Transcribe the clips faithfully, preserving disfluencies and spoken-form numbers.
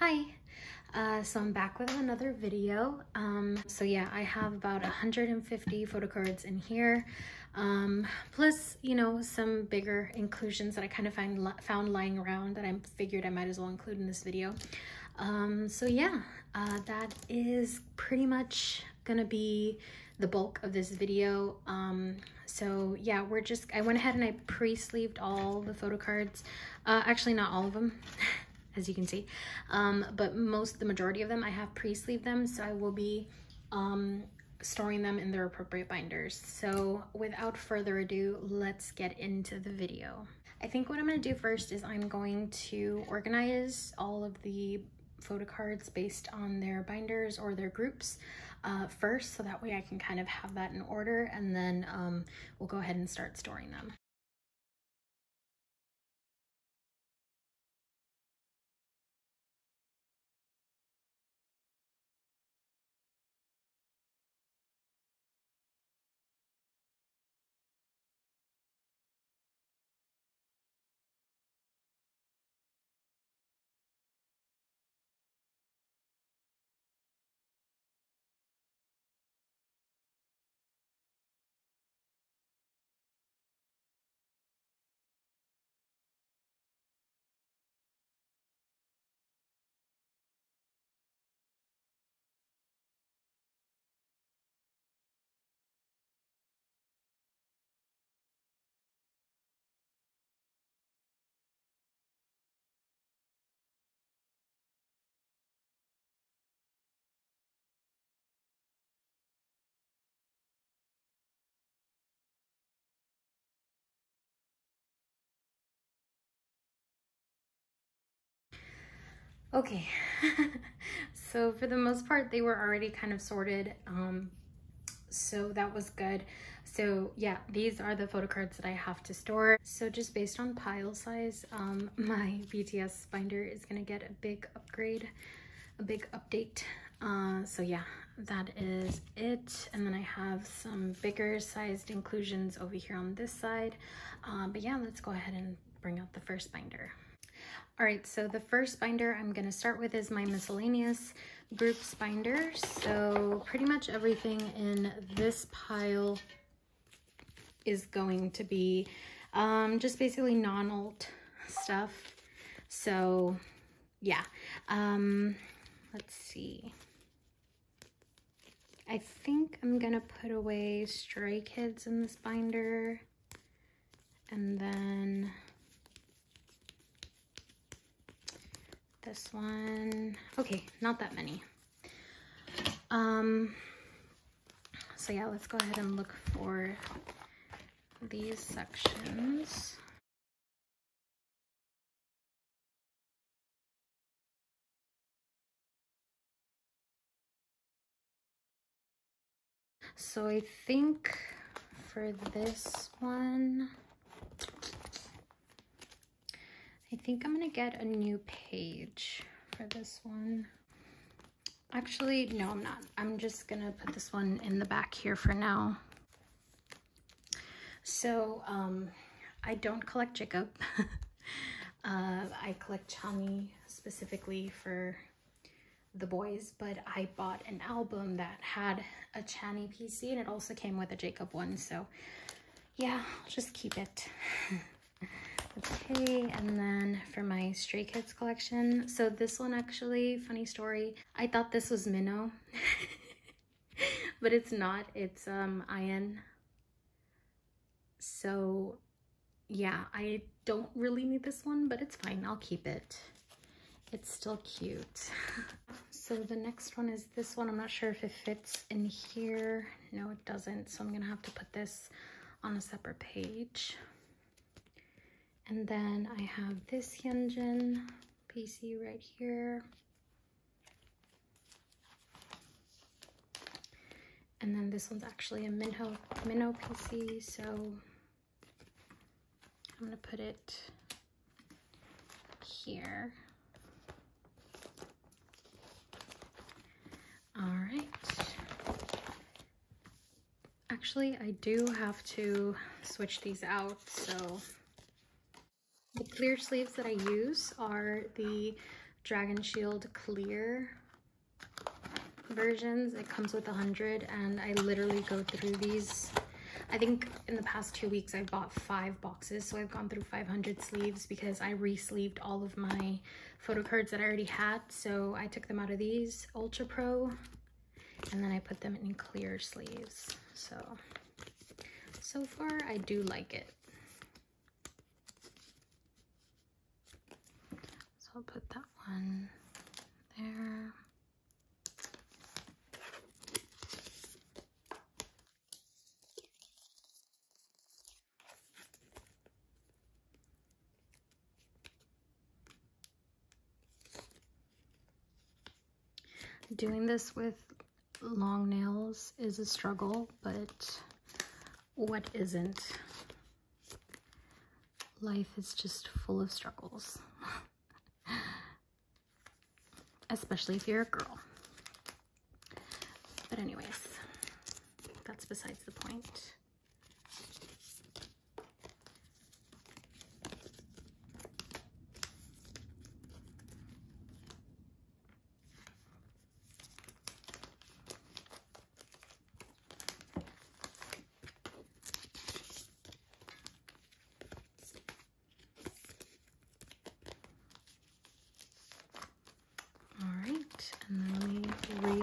Hi, uh, so I'm back with another video. Um, so yeah, I have about one hundred fifty photo cards in here, um, plus, you know, some bigger inclusions that I kind of find, found lying around that I figured I might as well include in this video. Um, so yeah, uh, that is pretty much gonna be the bulk of this video. Um, so yeah, we're just, I went ahead and I pre-sleeved all the photo cards, uh, actually not all of them. As you can see, um, but most, the majority of them, I have pre-sleeved them, so I will be um, storing them in their appropriate binders. So without further ado, let's get into the video. I think what I'm going to do first is I'm going to organize all of the photo cards based on their binders or their groups uh, first, so that way I can kind of have that in order, and then um, we'll go ahead and start storing them. Okay, so for the most part, they were already kind of sorted, um, so that was good. So yeah, these are the photo cards that I have to store. So just based on pile size, um, my B T S binder is going to get a big upgrade, a big update. Uh, so yeah, that is it. And then I have some bigger sized inclusions over here on this side. Uh, but yeah, let's go ahead and bring out the first binder. All right, so the first binder I'm going to start with is my miscellaneous groups binder. So pretty much everything in this pile is going to be um, just basically non-alt stuff. So yeah, um, let's see. I think I'm going to put away Stray Kids in this binder, and then this one. Okay, not that many. Um, so yeah, let's go ahead and look for these sections. So I think for this one, I think I'm gonna get a new page for this one. Actually, no, I'm not. I'm just gonna put this one in the back here for now. So, um, I don't collect Jacob. uh, I collect Chani specifically for the boys, but I bought an album that had a Chani P C, and it also came with a Jacob one. So yeah, I'll just keep it. Okay, and then for my Stray Kids collection, so this one, actually, funny story, I thought this was Minho, but it's not, it's um Ian. So yeah, I don't really need this one, but it's fine, I'll keep it, it's still cute. So the next one is this one. I'm not sure if it fits in here. No, it doesn't, so I'm gonna have to put this on a separate page. And then I have this Hyunjin P C right here. And then this one's actually a Minho, Minho P C, so I'm gonna put it here. All right. Actually, I do have to switch these out, so the clear sleeves that I use are the Dragon Shield clear versions. It comes with one hundred, and I literally go through these. I think in the past two weeks I bought five boxes, so I've gone through five hundred sleeves because I re-sleeved all of my photo cards that I already had. So I took them out of these Ultra Pro and then I put them in clear sleeves. So, so far I do like it. So I'll put that one there. Doing this with long nails is a struggle, but what isn't? Life is just full of struggles. Especially if you're a girl. But anyways, that's besides the point.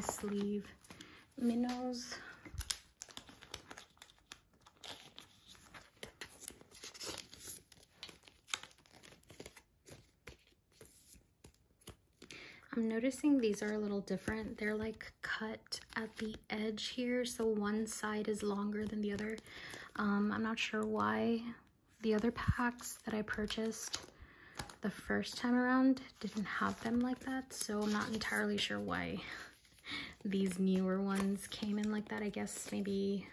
Sleeve minnows. I'm noticing these are a little different. They're like cut at the edge here, so one side is longer than the other. Um, I'm not sure why. The other packs that I purchased the first time around didn't have them like that, so I'm not entirely sure why these newer ones came in like that. I guess maybe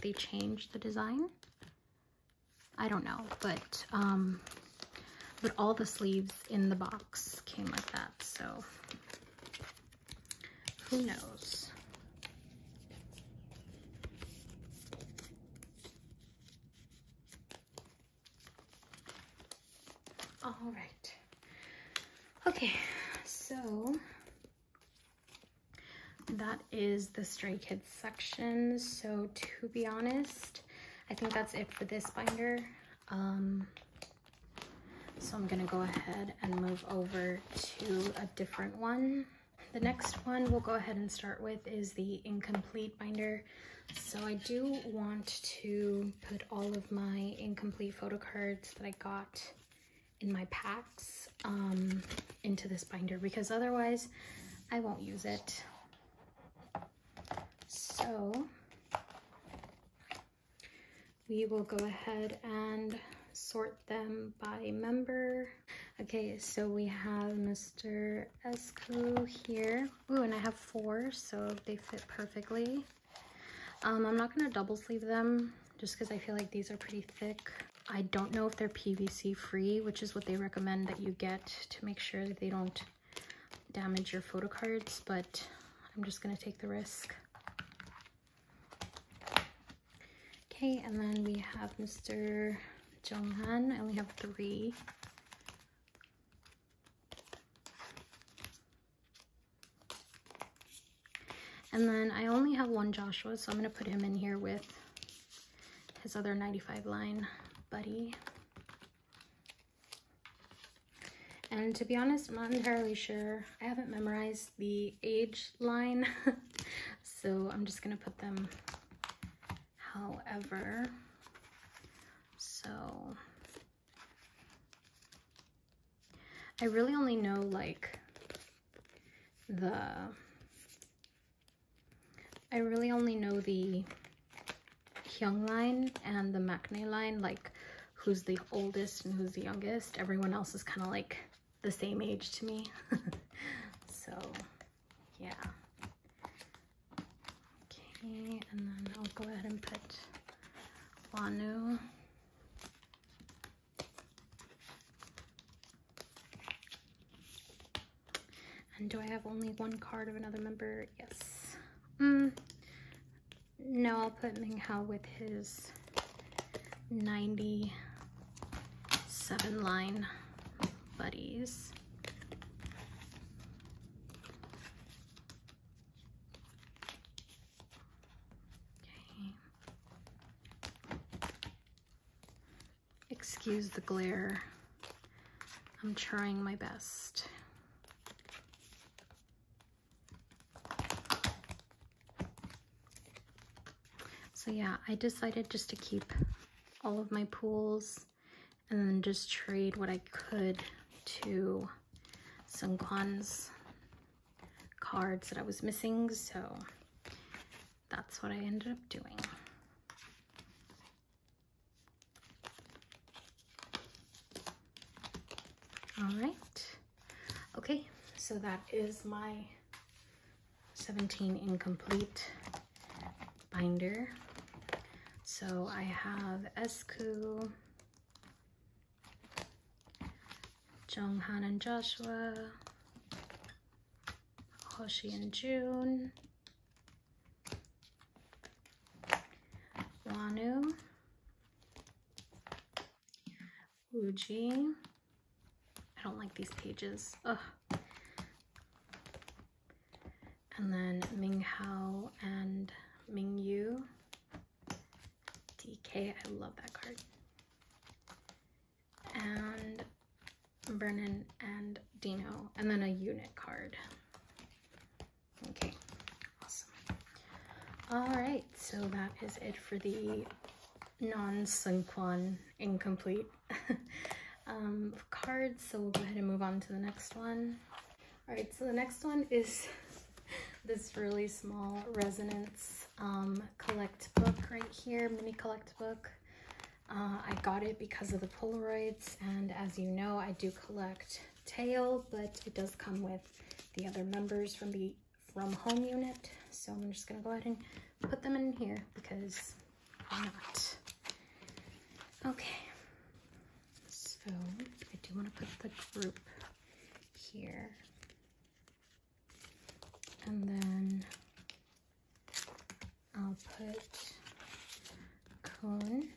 they changed the design. I don't know, but um, but all the sleeves in the box came like that, so who knows? All right. Okay, so that is the Stray Kids section. So to be honest, I think that's it for this binder. Um, so I'm gonna go ahead and move over to a different one. The next one we'll go ahead and start with is the incomplete binder. So I do want to put all of my incomplete photo cards that I got in my packs um, into this binder, because otherwise I won't use it. So we will go ahead and sort them by member. Okay, so we have Mister Esco here. Ooh, and I have four, so they fit perfectly. Um, I'm not gonna double sleeve them just because I feel like these are pretty thick. I don't know if they're P V C free, which is what they recommend that you get to make sure that they don't damage your photo cards, but I'm just gonna take the risk. Okay, and then we have Mister Jonghan. I only have three. And then I only have one Joshua, so I'm going to put him in here with his other ninety-five line buddy. And to be honest, I'm not entirely sure. I haven't memorized the age line, so I'm just going to put them however. So I really only know like the I really only know the Hyung line and the Maknae line, like who's the oldest and who's the youngest. Everyone else is kind of like the same age to me. So yeah. And then I'll go ahead and put Wanu. And do I have only one card of another member? Yes. Mm. No, I'll put Minghao with his ninety-seven line buddies. Excuse the glare. I'm trying my best. So yeah, I decided just to keep all of my pools and then just trade what I could to Seungkwan's cards that I was missing, so that's what I ended up doing. All right, okay, so that is my seventeen incomplete binder. So I have Esku, Jonghan and Joshua, Hoshi and June, Wanu, Uji. I don't like these pages. Ugh. And then Minghao and Mingyu. D K, I love that card. And Vernon and Dino, and then a unit card. Okay, awesome. All right, so that is it for the non-Seungkwan incomplete um, of cards. So we'll go ahead and move on to the next one. All right, so the next one is this really small resonance um, collect book right here, mini collect book. Uh, I got it because of the Polaroids, and as you know, I do collect Tail, but it does come with the other members from the from home unit. So I'm just gonna go ahead and put them in here because why not? Okay, so I do want to put the group here, and then I'll put Kun.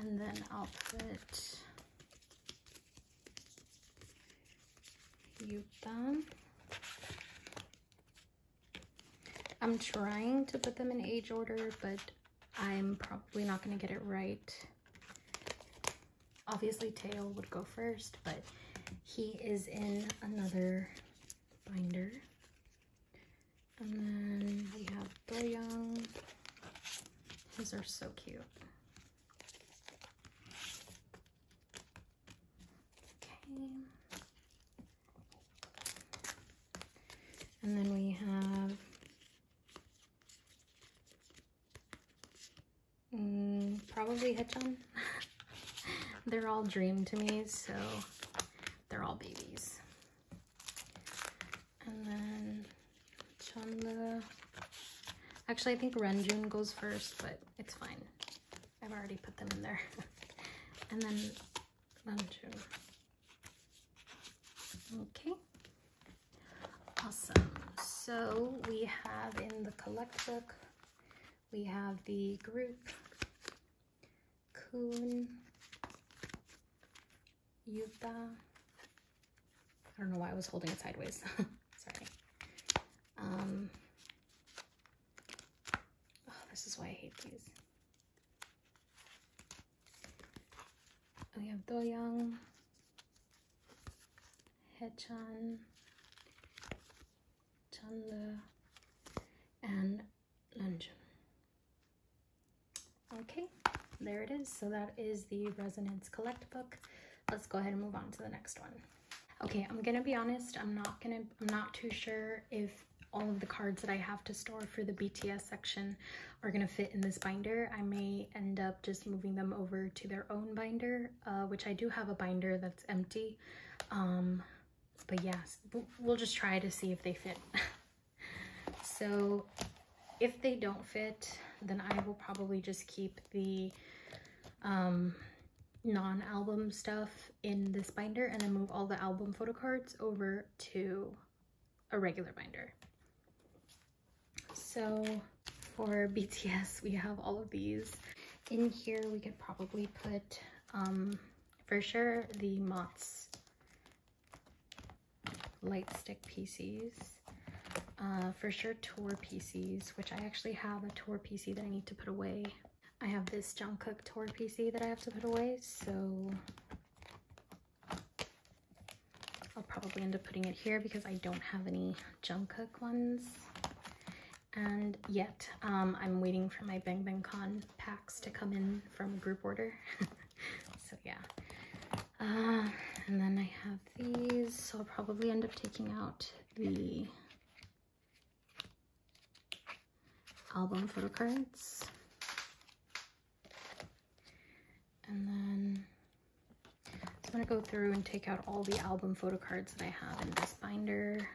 And then I'll put Yuta. I'm trying to put them in age order, but I'm probably not going to get it right. Obviously, Tail would go first, but he is in another binder. And then we have Doyoung. These are so cute. And then we have mm, probably Hechan. They're all dream to me, so they're all babies. And then Chenle. Actually, I think Renjun goes first, but it's fine. I've already put them in there. And then Namjoon. Okay, awesome. So we have in the collect book, we have the group, Kun, Yuta. I don't know why I was holding it sideways. Sorry. Um, oh, this is why I hate these. We have Doyoung, Hechan, Chenle, and Renjun. Okay, there it is. So that is the Resonance Collect book. Let's go ahead and move on to the next one. Okay, I'm gonna be honest. I'm not gonna. I'm not too sure if all of the cards that I have to store for the B T S section are gonna fit in this binder. I may end up just moving them over to their own binder, uh, which I do have a binder that's empty. Um, But yes, we'll just try to see if they fit. So if they don't fit, then I will probably just keep the um, non-album stuff in this binder and then move all the album photo cards over to a regular binder. So for B T S, we have all of these. In here, we could probably put, um, for sure, the M O T S Light stick P Cs. Uh, for sure, tour P Cs, which I actually have a tour P C that I need to put away. I have this Jungkook tour P C that I have to put away, so I'll probably end up putting it here because I don't have any Jungkook ones. And yet, um, I'm waiting for my Bang Bang Con packs to come in from a group order. So yeah. Uh, and then I have these, so I'll probably end up taking out the album photo cards. And then I'm gonna go through and take out all the album photo cards that I have in this binder.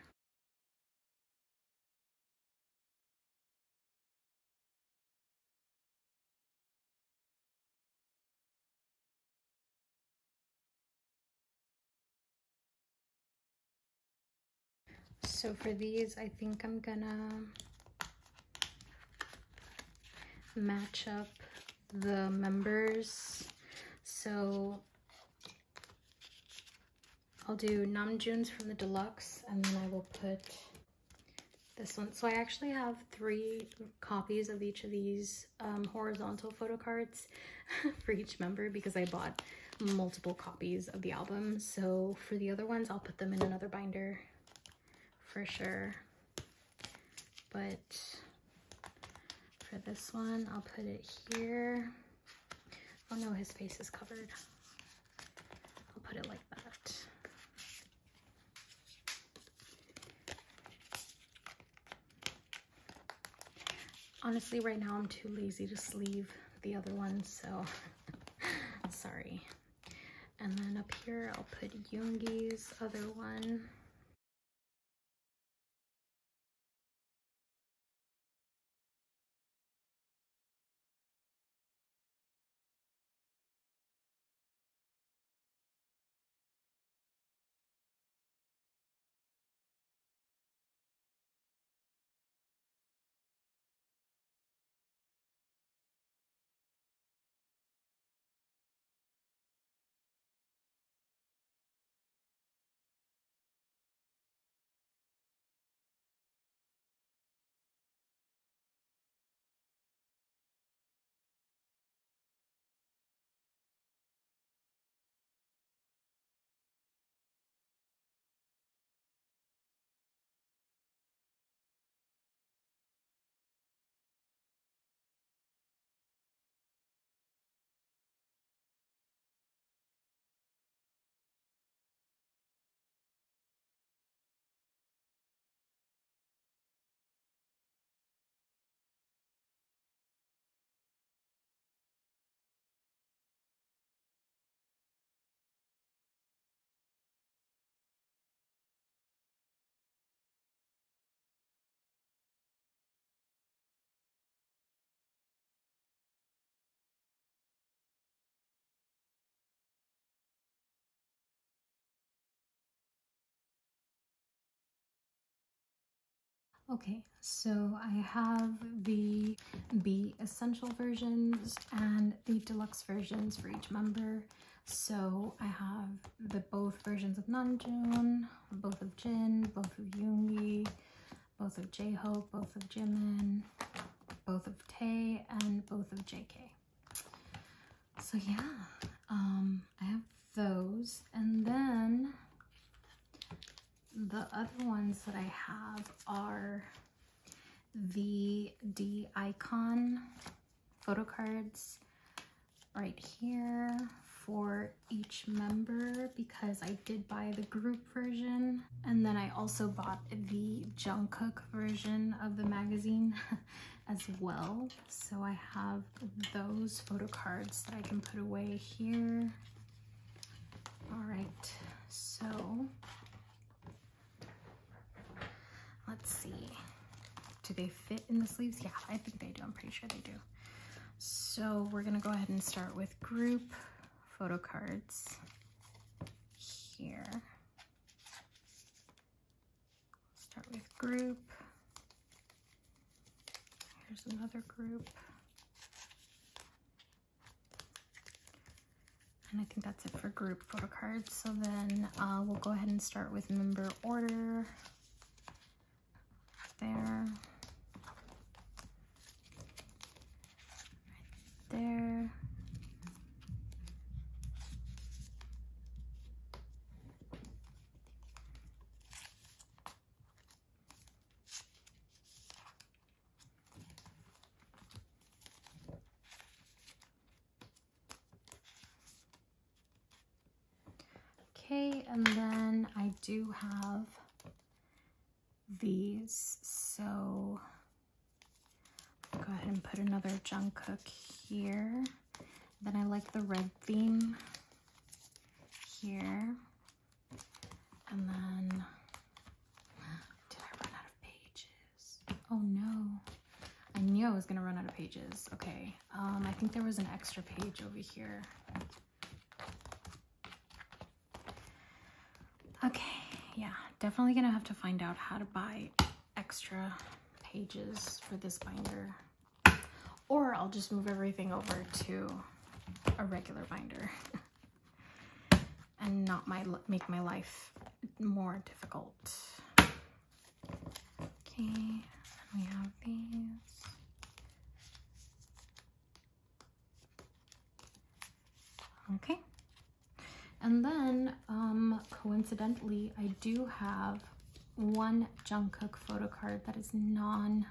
So for these, I think I'm gonna match up the members. So I'll do Namjoon's from the Deluxe, and then I will put this one. So I actually have three copies of each of these um, horizontal photo cards for each member because I bought multiple copies of the album. So for the other ones, I'll put them in another binder. For sure, but for this one I'll put it here. Oh no, his face is covered. I'll put it like that. Honestly, right now I'm too lazy to sleeve the other one, so sorry. And then up here I'll put Yoongi's other one. Okay, so I have the B essential versions and the deluxe versions for each member. So I have the both versions of Namjoon, both of Jin, both of Yoongi, both of J-Hope, both of Jimin, both of Tae, and both of J K. So yeah, um, I have those, and then the other ones that I have are the D-Icon photo cards right here for each member because I did buy the group version, and then I also bought the Jungkook version of the magazine as well. So I have those photo cards that I can put away here. All right, so let's see, do they fit in the sleeves? Yeah, I think they do, I'm pretty sure they do. So we're gonna go ahead and start with group photo cards here. Start with group. Here's another group. And I think that's it for group photo cards. So then uh, we'll go ahead and start with member order. and then I do have these, so I'll go ahead and put another Jungkook here. Then I like the red theme here, and then did I run out of pages? Oh no, I knew I was gonna run out of pages. Okay, um, I think there was an extra page over here. Okay, yeah, definitely gonna have to find out how to buy extra pages for this binder, or I'll just move everything over to a regular binder and not my make my life more difficult. Okay, and we have these. Okay. And then, um, coincidentally, I do have one Jungkook photo card that is non,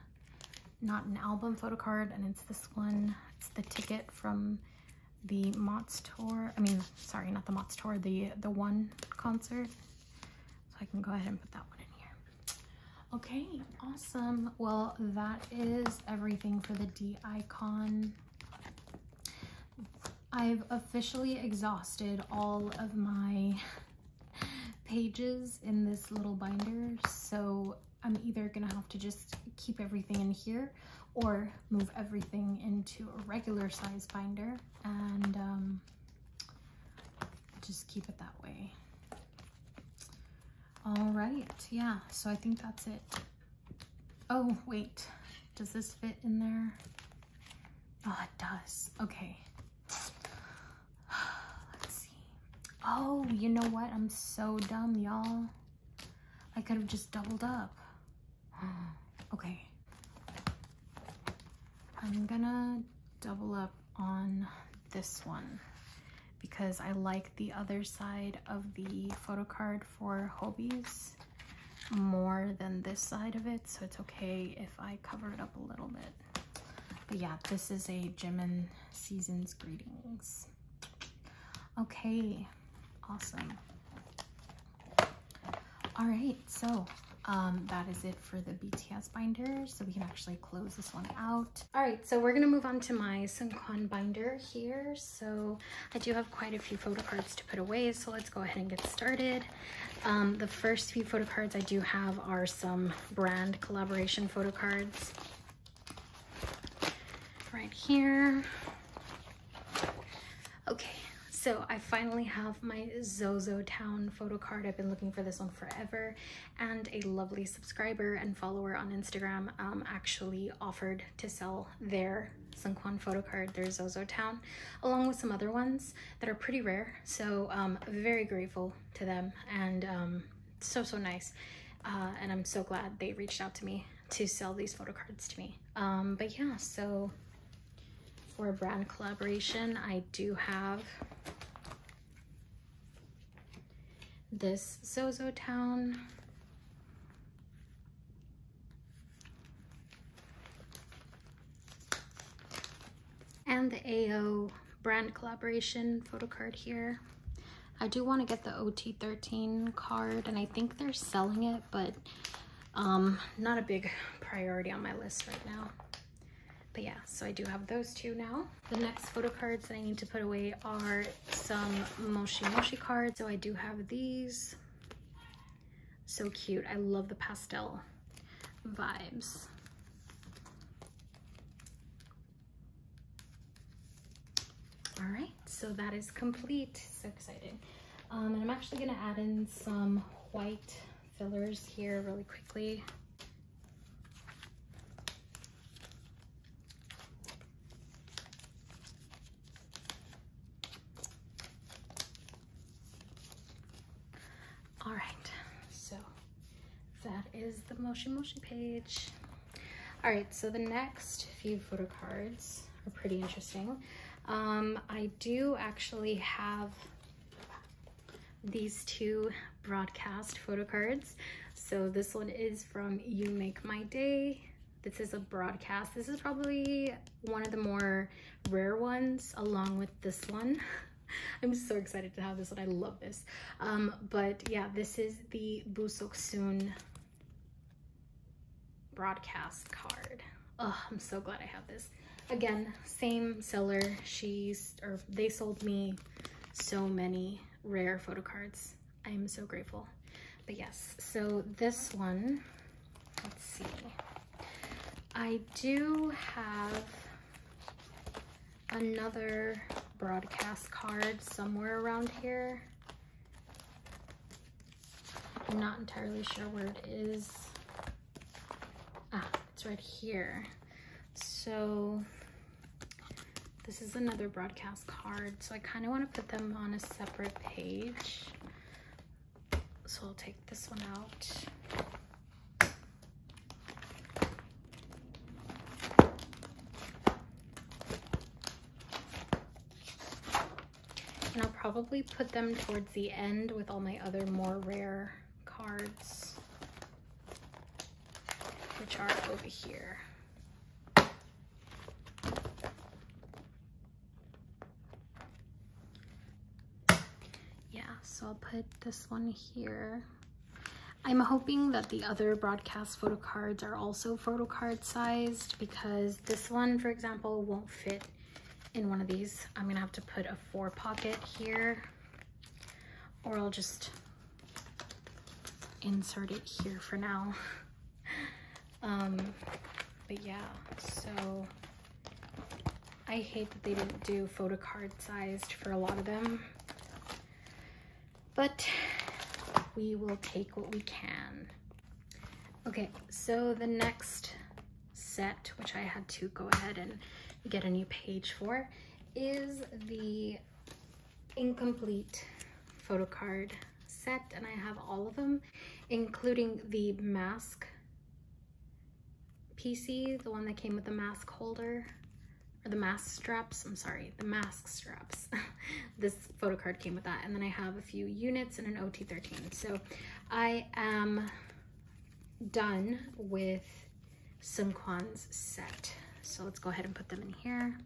not an album photo card, and it's this one. It's the ticket from the MOTS tour. I mean, sorry, not the MOTS tour, the, the one concert. So I can go ahead and put that one in here. Okay, awesome. Well, that is everything for the D-Icon. I've officially exhausted all of my pages in this little binder, so I'm either gonna have to just keep everything in here or move everything into a regular size binder and um, just keep it that way. All right, yeah, so I think that's it. Oh, wait, does this fit in there? Oh, it does, okay. Oh, you know what? I'm so dumb, y'all. I could have just doubled up. Okay. I'm gonna double up on this one because I like the other side of the photo card for Hobies more than this side of it, so it's okay if I cover it up a little bit. But yeah, this is a Jimin Season's Greetings. Okay. Awesome. All right, so um, that is it for the B T S binder, so we can actually close this one out. All right, so we're gonna move on to my Seungkwan binder here. So I do have quite a few photo cards to put away, so let's go ahead and get started. Um, the first few photo cards I do have are some brand collaboration photo cards right here. Okay. So I finally have my Zozo Town photo card. I've been looking for this one forever, and a lovely subscriber and follower on Instagram um, actually offered to sell their Seungkwan photo card, their Zozo Town, along with some other ones that are pretty rare. So um, very grateful to them, and um, so, so nice. Uh, and I'm so glad they reached out to me to sell these photo cards to me. Um, but yeah, so for a brand collaboration, I do have this Zozo Town. And the A O brand collaboration photo card here. I do want to get the O T thirteen card, and I think they're selling it, but um, not a big priority on my list right now. But yeah, so I do have those two now. The next photo cards that I need to put away are some Moshi Moshi cards. So I do have these. So cute. I love the pastel vibes. All right, so that is complete. So exciting. Um, and I'm actually gonna add in some white fillers here really quickly. Is the Moshi Moshi page. All right, so the next few photo cards are pretty interesting. Um, I do actually have these two broadcast photo cards. So this one is from You Make My Day. This is a broadcast. This is probably one of the more rare ones, along with this one, I'm so excited to have this and I love this. Um, but yeah, this is the Busoksoon broadcast card. Oh, I'm so glad I have this. Again, same seller. She's, or they sold me so many rare photo cards. I am so grateful. But yes, so this one, let's see. I do have another broadcast card somewhere around here. I'm not entirely sure where it is. Ah, it's right here. So this is another broadcast card. So I kind of want to put them on a separate page. So I'll take this one out. And I'll probably put them towards the end with all my other more rare cards, which are over here. Yeah, so I'll put this one here. I'm hoping that the other broadcast photo cards are also photo card sized, because this one, for example, won't fit in one of these. I'm gonna have to put a four pocket here, or I'll just insert it here for now. Um, but yeah, so I hate that they didn't do photo card sized for a lot of them, but we will take what we can. Okay, so the next set, which I had to go ahead and get a new page for, is the incomplete photo card set, and I have all of them, including the mask P C, the one that came with the mask holder, or the mask straps, I'm sorry, the mask straps. This photo card came with that, and then I have a few units and an O T thirteen. So I am done with Seungkwan's set. So let's go ahead and put them in here.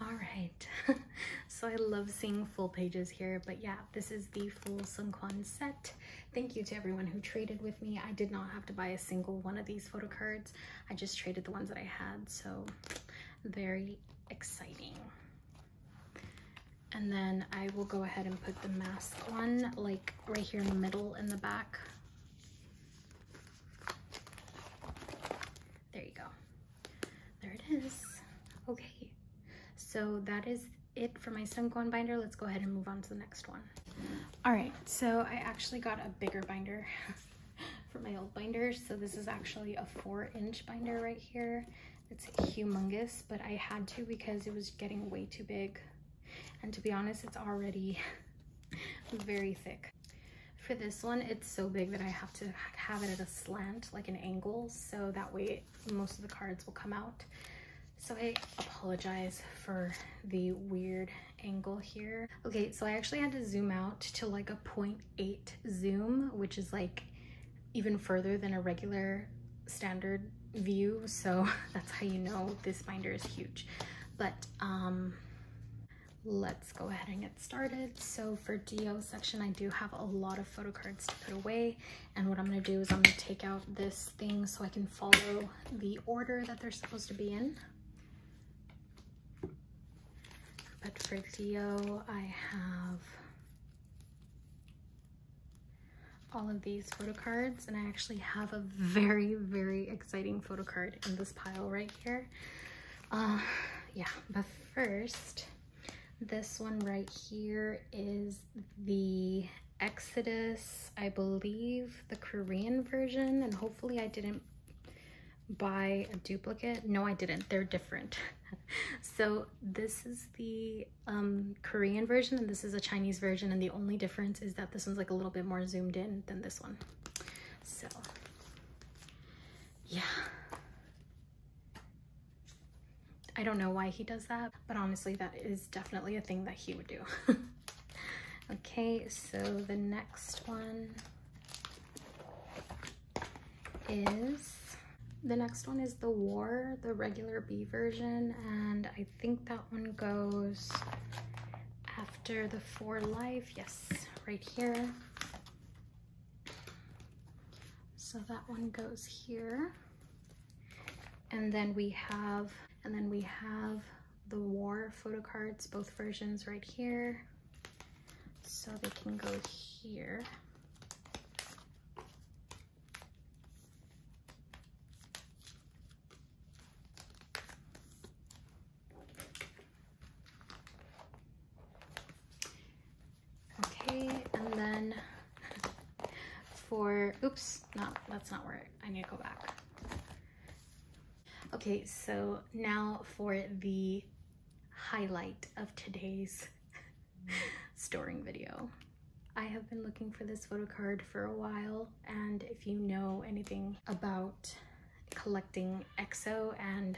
All right, so I love seeing full pages here, but yeah, this is the full Seungkwan set. Thank you to everyone who traded with me. I did not have to buy a single one of these photo cards. I just traded the ones that I had, so very exciting. And then I will go ahead and put the mask one, like right here in the middle in the back. There you go. There it is. Okay. So that is it for my Seungkwan binder. Let's go ahead and move on to the next one. All right, so I actually got a bigger binder for my old binder. So this is actually a four inch binder right here. It's humongous, but I had to because it was getting way too big. And to be honest, it's already very thick. For this one, it's so big that I have to have it at a slant, like an angle. So that way most of the cards will come out. So I apologize for the weird angle here. Okay, so I actually had to zoom out to like a zero point eight zoom, which is like even further than a regular standard view. So that's how you know this binder is huge. But um, let's go ahead and get started. So for D O section, I do have a lot of photo cards to put away. And what I'm gonna do is I'm gonna take out this thing so I can follow the order that they're supposed to be in. But for D O, I have all of these photo cards, and I actually have a very, very exciting photo card in this pile right here. Uh, yeah, but first, this one right here is the Exodus, I believe, the Korean version, and hopefully I didn't buy a duplicate. No, I didn't. They're different. So this is the um, Korean version, and this is a Chinese version, and the only difference is that this one's like a little bit more zoomed in than this one. So yeah. I don't know why he does that, but honestly, that is definitely a thing that he would do. Okay, so the next one is, the next one is The War, the regular B version, and I think that one goes after the For Life, yes, right here. So that one goes here. And then we have, and then we have The War photo cards, both versions right here. So they can go here. Okay, and then for, oops, not, that's not where, I need to go back. Okay, so now for the highlight of today's storing video. I have been looking for this photo card for a while, and if you know anything about collecting E X O and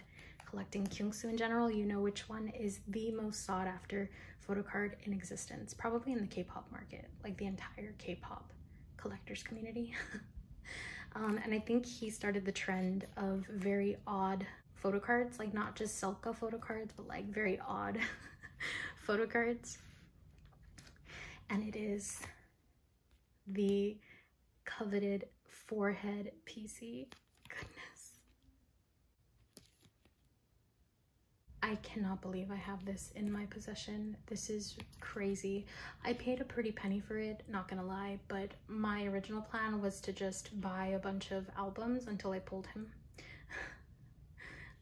collecting Kyungsu in general, you know which one is the most sought after photo card in existence, probably in the K-pop market, like the entire K-pop collectors community. Um, and I think he started the trend of very odd photo cards, like not just Selka photo cards, but like very odd photo cards. And it is the coveted forehead P C. Goodness. I cannot believe I have this in my possession. This is crazy. I paid a pretty penny for it, not gonna lie, but my original plan was to just buy a bunch of albums until I pulled him.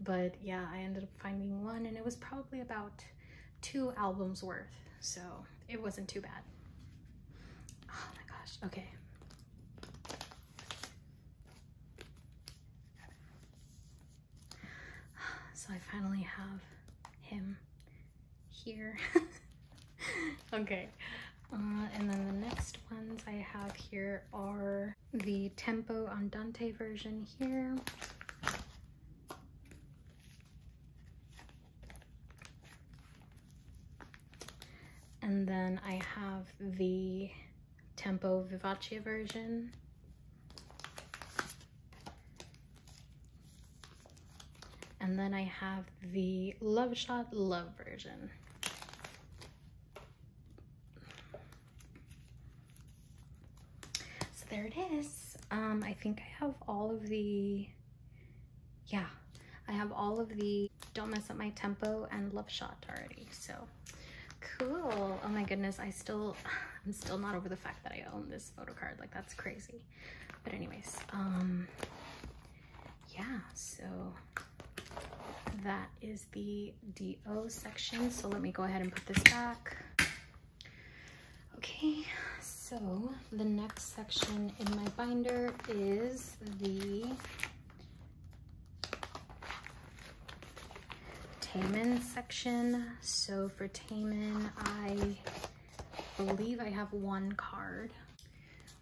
But yeah, I ended up finding one, and it was probably about two albums worth, so it wasn't too bad. Oh my gosh, okay. So I finally have him here. Okay, uh, and then the next ones I have here are the Tempo Andante version here. And then I have the Tempo Vivace version. And then I have the Love Shot Love version. So there it is. Um, I think I have all of the, yeah, I have all of the Don't Mess Up My Tempo and Love Shot already, so. Cool. Oh my goodness, I still, I'm still not over the fact that I own this photo card, like that's crazy. But anyways, um, yeah, so that is the D O section. So let me go ahead and put this back. Okay, so the next section in my binder is the Taemin section. So for Taemin, I believe I have one card.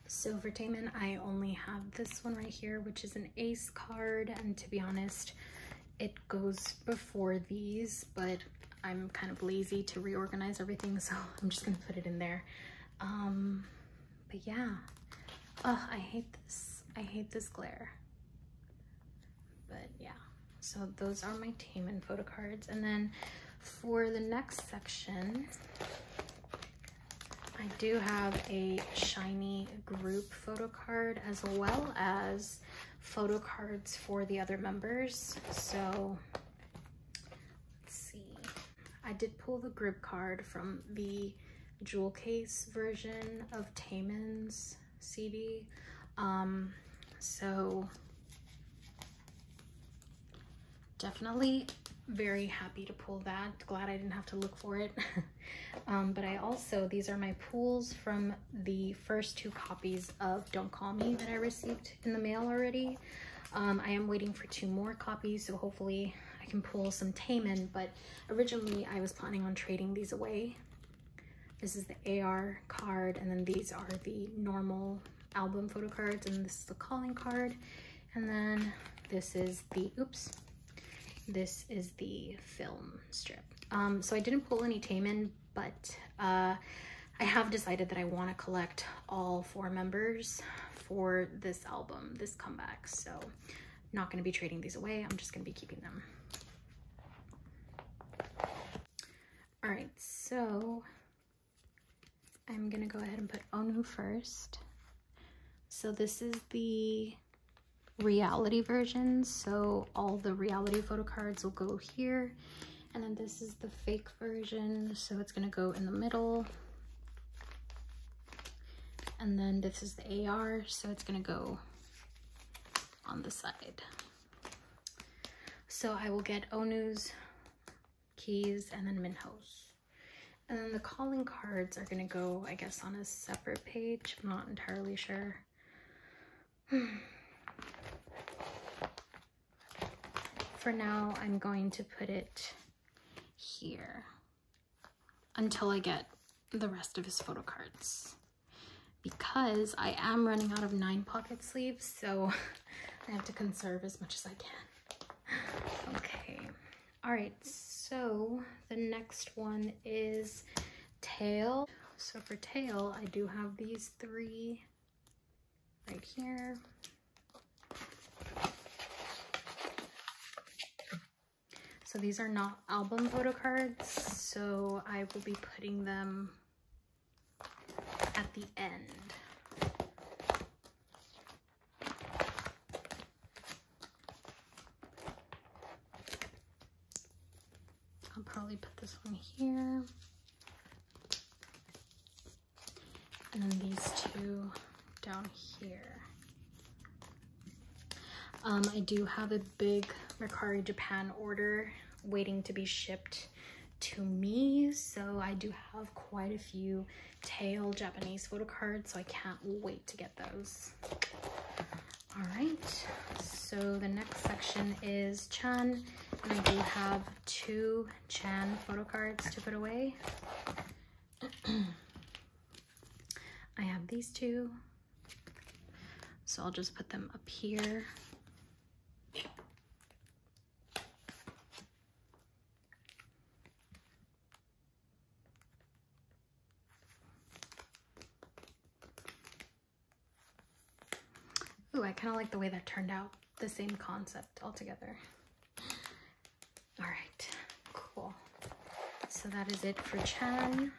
So for Taemin, I only have this one right here, which is an ace card. And to be honest, it goes before these, but I'm kind of lazy to reorganize everything, so I'm just gonna put it in there. Um, but yeah, oh, I hate this. I hate this glare, but yeah. So those are my Taemin photo cards. And then for the next section, I do have a SHINee group photo card as well as photo cards for the other members. So let's see. I did pull the group card from the jewel case version of Taemin's C D. Um, so definitely very happy to pull that. Glad I didn't have to look for it. um, but I also, these are my pulls from the first two copies of Don't Call Me that I received in the mail already. Um, I am waiting for two more copies, so hopefully I can pull some Taemin, but originally I was planning on trading these away. This is the A R card, and then these are the normal album photo cards, and this is the calling card. And then This is the, oops, this is the film strip. Um, so I didn't pull any Taemin, but uh, I have decided that I want to collect all four members for this album, this comeback. So I'm not going to be trading these away. I'm just going to be keeping them. All right, so I'm going to go ahead and put Onu first. So this is the reality version. So all the reality photo cards will go here. And then this is the fake version. So it's going to go in the middle. And then this is the A R. So it's going to go on the side. So I will get Onu's keys and then Minho's. And then the calling cards are going to go, I guess, on a separate page. I'm not entirely sure. For now, I'm going to put it here until I get the rest of his photo cards, because I am running out of nine pocket sleeves, so I have to conserve as much as I can. Okay. All right. So the next one is Tail. So for Tail, I do have these three right here. So these are not album photo cards, so I will be putting them at the end. Probably put this one here, and then these two down here. Um, I do have a big Mercari Japan order waiting to be shipped to me, so I do have quite a few Tail Japanese photo cards, so I can't wait to get those. All right, so the next section is Chan. And I do have two Chan photo cards to put away. I have these two, so I'll just put them up here. Ooh, I kind of like the way that turned out. The same concept altogether. All right, cool. So that is it for Chen.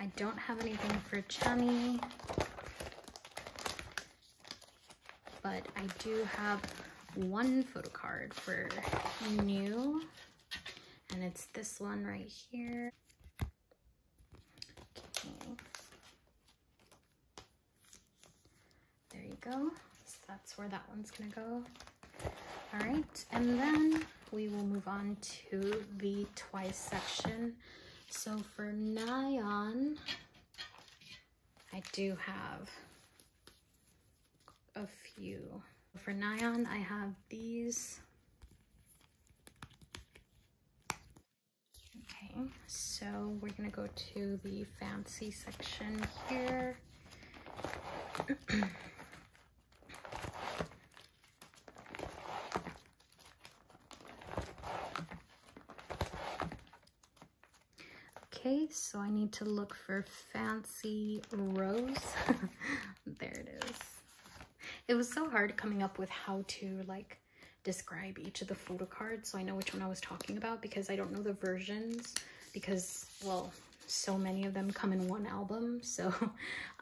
I don't have anything for Chani, but I do have one photo card for New, and it's this one right here. Okay. There you go. So that's where that one's gonna go. All right, and then we will move on to the Twice section. So for Nyon, I do have a few. For Nyon, I have these. Okay, so we're gonna go to the Fancy section here. So I need to look for Fancy Rose. There it is. It was so hard coming up with how to like describe each of the photo cards, so I know which one I was talking about, because I don't know the versions, because, well, so many of them come in one album. So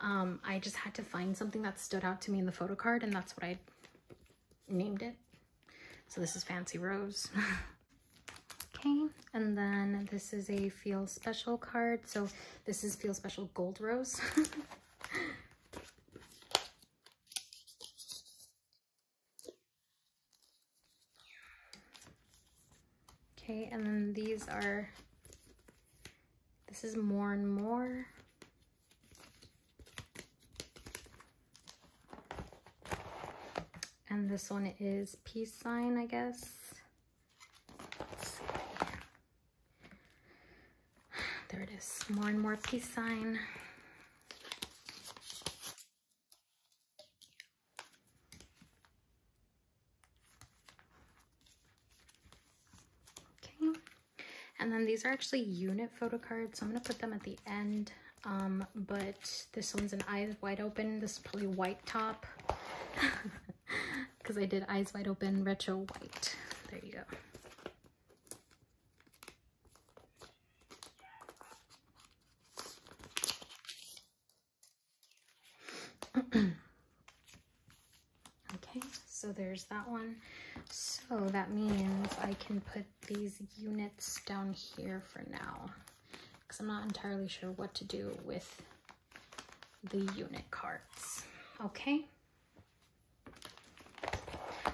um, I just had to find something that stood out to me in the photo card, and that's what I named it. So this is Fancy Rose. Okay, and then this is a Feel Special card. So this is Feel Special Gold Rose. Okay, and then these are, this is More and More. And this one is Peace Sign, I guess. There it is, More and More, Peace Sign. And then these are actually unit photo cards, so I'm gonna put them at the end. Um, but this one's an eyes wide open. This is probably white top because I did eyes wide open retro white. There you go. Okay, so there's that one. So that means I can put these units down here for now, because I'm not entirely sure what to do with the unit cards. Okay,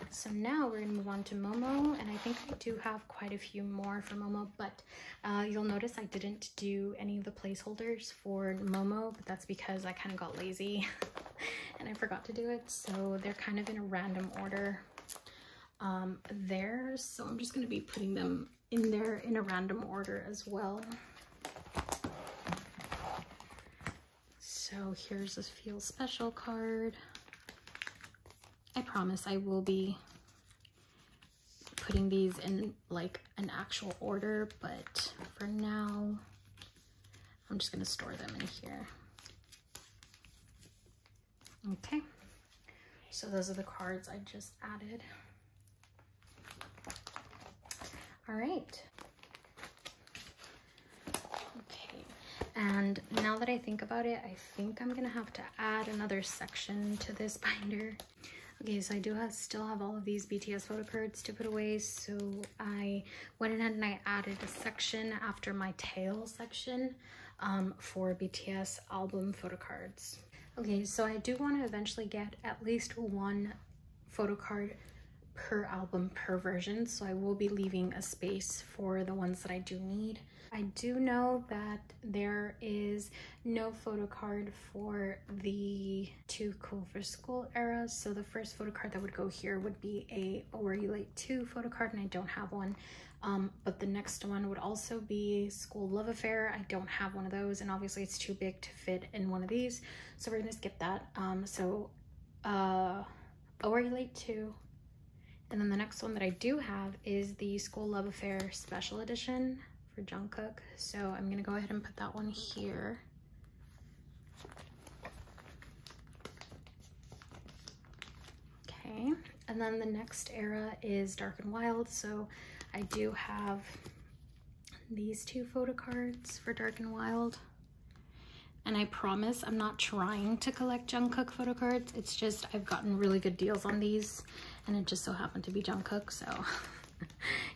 so now we're gonna move on to Momo, and I think I do have quite a few more for Momo, but uh, you'll notice I didn't do any of the placeholders for Momo, but that's because I kind of got lazy and I forgot to do it, so they're kind of in a random order um, there, so I'm just gonna be putting them in there in a random order as well. So here's this Feel Special card. I promise I will be putting these in like an actual order, but for now, I'm just gonna store them in here. Okay, so those are the cards I just added. All right. And now that I think about it, I think I'm gonna have to add another section to this binder. Okay, so I do have, still have all of these B T S photo cards to put away, so I went ahead and I added a section after my tail section um, for B T S album photo cards. Okay, so I do want to eventually get at least one photo card per album per version, so I will be leaving a space for the ones that I do need. I do know that there is no photo card for the Too Cool for School era, so the first photo card that would go here would be a Oh Were You Late two photo card, and I don't have one. Um, but the next one would also be School Love Affair. I don't have one of those, and obviously it's too big to fit in one of these, so we're gonna skip that. Um, so uh, Oh Were You Late two, and then the next one that I do have is the School Love Affair Special Edition for Jungkook, so I'm gonna go ahead and put that one here. Okay, and then the next era is Dark and Wild, so I do have these two photo cards for Dark and Wild. And I promise I'm not trying to collect Jungkook photo cards, it's just I've gotten really good deals on these, and it just so happened to be Jungkook, so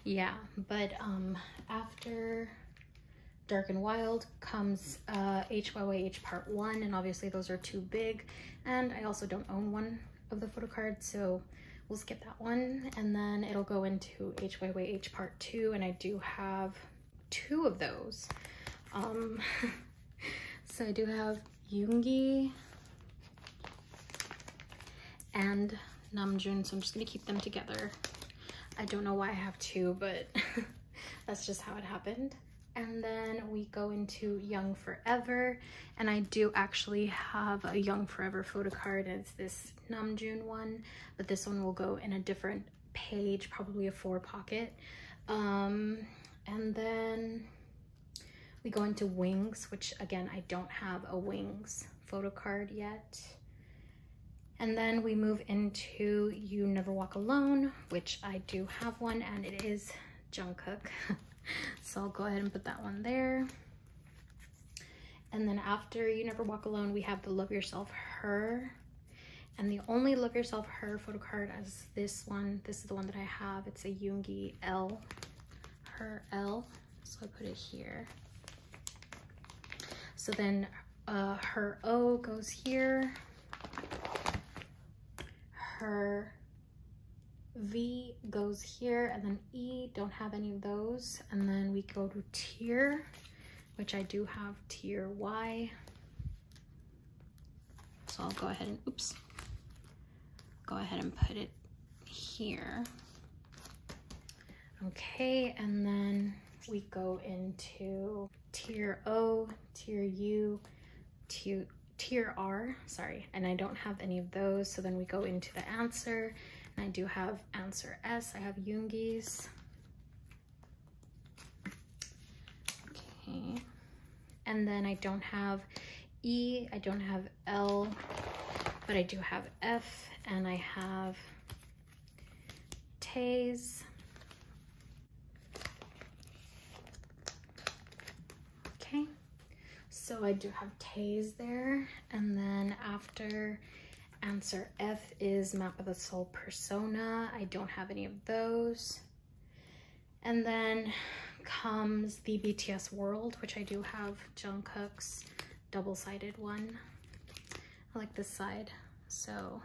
yeah. But um, after Dark and Wild comes uh, H Y Y H Part one, and obviously those are too big, and I also don't own one of the photo cards, so we'll skip that one, and then it'll go into H Y Y H Part two, and I do have two of those. Um, so I do have Yoongi and Namjoon, so I'm just gonna keep them together. I don't know why I have two, but that's just how it happened. And then we go into Young Forever, and I do actually have a Young Forever photo card, and it's this Namjoon one, but this one will go in a different page, probably a four pocket. Um, and then we go into Wings, which again, I don't have a Wings photo card yet. And then we move into You Never Walk Alone, which I do have one, and it is Jungkook. So I'll go ahead and put that one there. And then after You Never Walk Alone, we have the Love Yourself Her. And the only Love Yourself Her photo card is this one. This is the one that I have. It's a Yoongi L, her L. So I put it here. So then uh, her O goes here. Her V goes here, and then E, don't have any of those. And then we go to tier, which I do have tier Y. So I'll go ahead and, oops, go ahead and put it here. Okay, and then we go into tier O, tier U, tier tier R, sorry, and I don't have any of those, so then we go into the answer, and I do have answer S, I have Yoongi's, okay. And then I don't have E, I don't have L, but I do have F, and I have Tae's. Okay, so I do have Tae's there, and then after answer F is Map of the Soul Persona. I don't have any of those. And then comes the B T S World, which I do have Jungkook's double-sided one. I like this side, so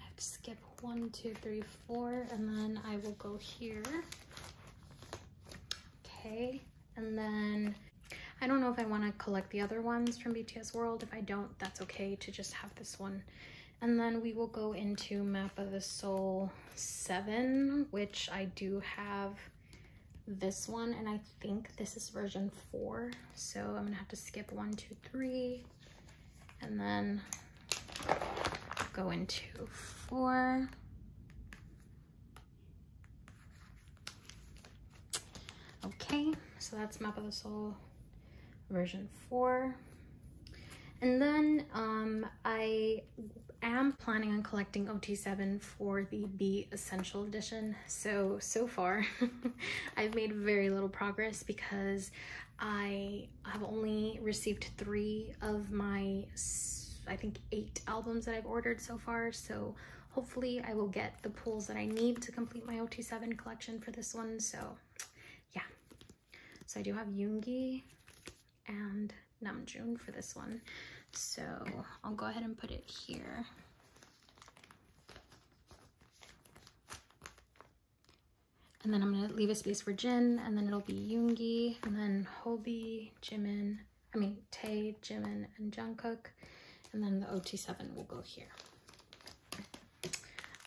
I have to skip one, two, three, four, and then I will go here. Okay, and then I don't know if I want to collect the other ones from B T S World. If I don't, that's okay to just have this one. And then we will go into Map of the Soul seven, which I do have this one, and I think this is version four, so I'm gonna have to skip one, two, three, and then go into four. Okay, so that's Map of the Soul version four. And then um, I am planning on collecting O T seven for the B Essential Edition. So, so far, I've made very little progress because I have only received three of my, I think, eight albums that I've ordered so far. So hopefully I will get the pulls that I need to complete my O T seven collection for this one. So yeah, so I do have Yoongi and Namjoon for this one, so I'll go ahead and put it here. And then I'm gonna leave a space for Jin, and then it'll be Yoongi, and then Hobi, Jimin, I mean Tae, Jimin, and Jungkook, and then the O T seven will go here.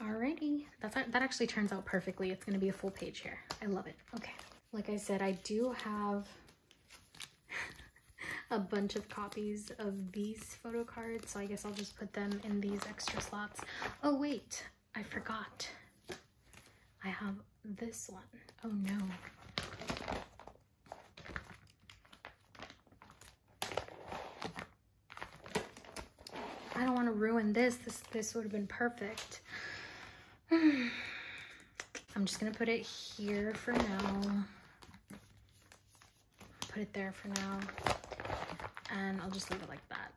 Alrighty, that's, that actually turns out perfectly. It's gonna be a full page here. I love it. Okay, like I said, I do have a bunch of copies of these photo cards, so I guess I'll just put them in these extra slots. Oh wait, I forgot. I have this one. Oh no. I don't want to ruin this. This this would have been perfect. I'm just gonna put it here for now. Put it there for now. And I'll just leave it like that.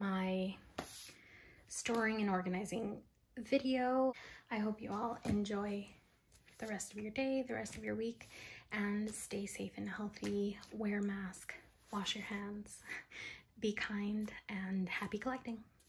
My storing and organizing video. I hope you all enjoy the rest of your day, the rest of your week, and stay safe and healthy. Wear a mask, wash your hands, be kind, and happy collecting.